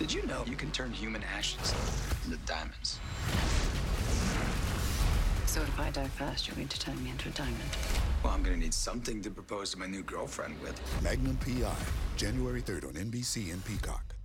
Did you know you can turn human ashes into diamonds? So if I die fast, you're going to turn me into a diamond. Well, I'm going to need something to propose to my new girlfriend with. Magnum P.I., January 3rd on NBC and Peacock.